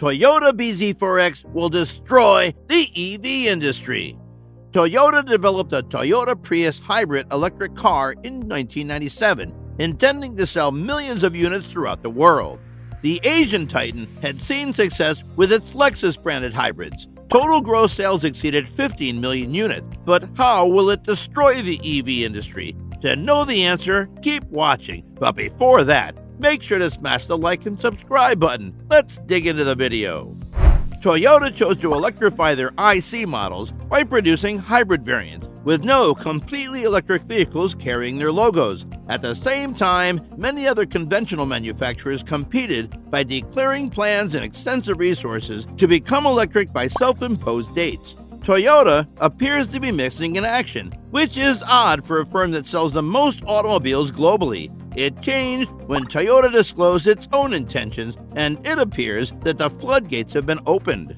Toyota BZ4X will destroy the EV industry. Toyota developed a Toyota Prius hybrid electric car in 1997, intending to sell millions of units throughout the world. The Asian Titan had seen success with its Lexus-branded hybrids. Total gross sales exceeded 15 million units. But how will it destroy the EV industry? To know the answer, keep watching. But before that, make sure to smash the like and subscribe button. Let's dig into the video. Toyota chose to electrify their IC models by producing hybrid variants, with no completely electric vehicles carrying their logos. At the same time, many other conventional manufacturers competed by declaring plans and extensive resources to become electric by self-imposed dates. Toyota appears to be missing in action, which is odd for a firm that sells the most automobiles globally. It changed when Toyota disclosed its own intentions, and it appears that the floodgates have been opened.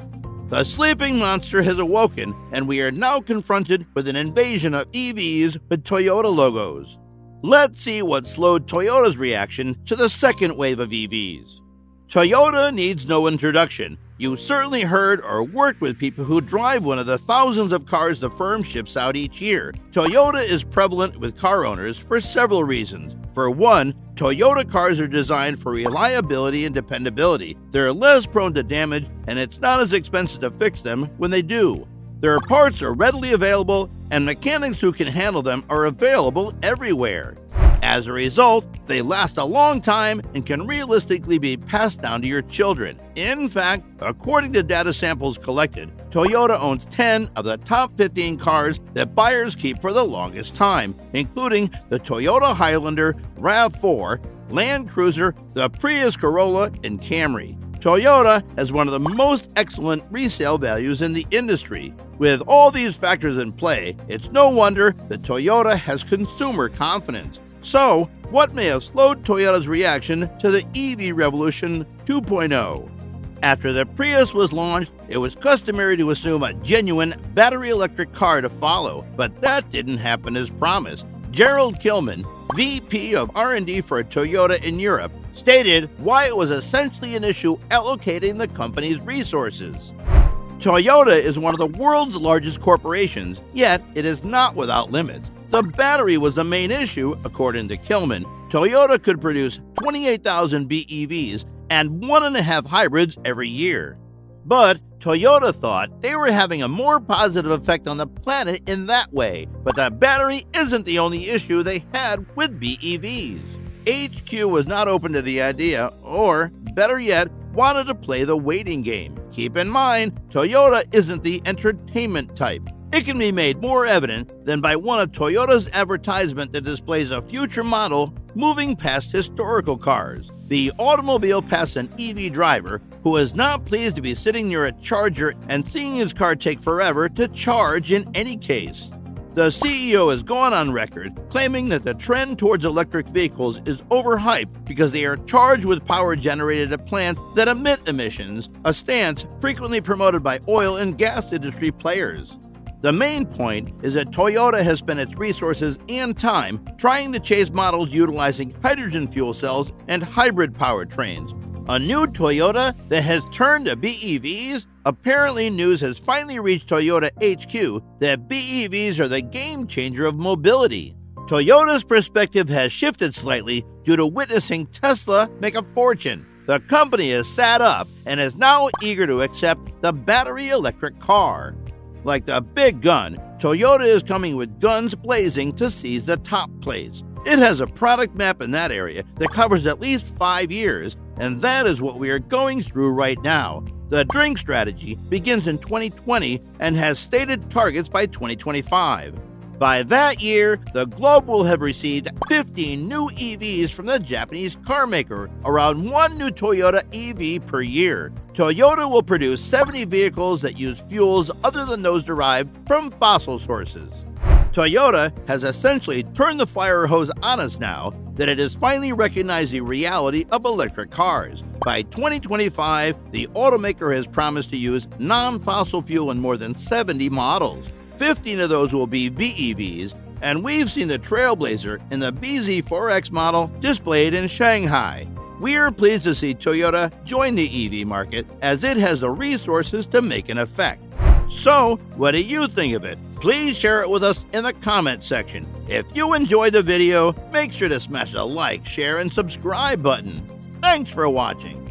The sleeping monster has awoken, and we are now confronted with an invasion of EVs with Toyota logos. Let's see what slowed Toyota's reaction to the second wave of EVs. Toyota needs no introduction. You certainly heard or worked with people who drive one of the thousands of cars the firm ships out each year. Toyota is prevalent with car owners for several reasons. For one, Toyota cars are designed for reliability and dependability. They're less prone to damage, and it's not as expensive to fix them when they do. Their parts are readily available, and mechanics who can handle them are available everywhere. As a result, they last a long time and can realistically be passed down to your children. In fact, according to data samples collected, Toyota owns 10 of the top 15 cars that buyers keep for the longest time, including the Toyota Highlander, RAV4, Land Cruiser, the Prius Corolla, and Camry. Toyota has one of the most excellent resale values in the industry. With all these factors in play, it's no wonder that Toyota has consumer confidence. So, what may have slowed Toyota's reaction to the EV Revolution 2.0? After the Prius was launched, it was customary to assume a genuine battery electric car to follow, but that didn't happen as promised. Gerald Kilman, VP of R&D for Toyota in Europe, stated why it was essentially an issue allocating the company's resources. Toyota is one of the world's largest corporations, yet it is not without limits. The battery was the main issue, according to Kilman. Toyota could produce 28,000 BEVs and 1.5 hybrids every year. But Toyota thought they were having a more positive effect on the planet in that way. But the battery isn't the only issue they had with BEVs. HQ was not open to the idea, or better yet, wanted to play the waiting game. Keep in mind, Toyota isn't the entertainment type. It can be made more evident than by one of Toyota's advertisement that displays a future model moving past historical cars. The automobile passed an EV driver who is not pleased to be sitting near a charger and seeing his car take forever to charge in any case. The CEO has gone on record claiming that the trend towards electric vehicles is overhyped because they are charged with power generated at plants that emit emissions, a stance frequently promoted by oil and gas industry players. The main point is that Toyota has spent its resources and time trying to chase models utilizing hydrogen fuel cells and hybrid powertrains. A new Toyota that has turned to BEVs? Apparently, news has finally reached Toyota HQ that BEVs are the game changer of mobility. Toyota's perspective has shifted slightly due to witnessing Tesla make a fortune. The company has sat up and is now eager to accept the battery electric car. Like the big gun, Toyota is coming with guns blazing to seize the top place. It has a product map in that area that covers at least 5 years, and that is what we are going through right now. The drink strategy begins in 2020 and has stated targets by 2025. By that year, the globe will have received 15 new EVs from the Japanese carmaker, around 1 new Toyota EV per year. Toyota will produce 70 vehicles that use fuels other than those derived from fossil sources. Toyota has essentially turned the fire hose on us now that it has finally recognized the reality of electric cars. By 2025, the automaker has promised to use non-fossil fuel in more than 70 models. 15 of those will be BEVs, and we've seen the Trailblazer in the BZ4X model displayed in Shanghai. We're pleased to see Toyota join the EV market as it has the resources to make an effect. So, what do you think of it? Please share it with us in the comment section. If you enjoyed the video, make sure to smash the like, share, and subscribe button. Thanks for watching.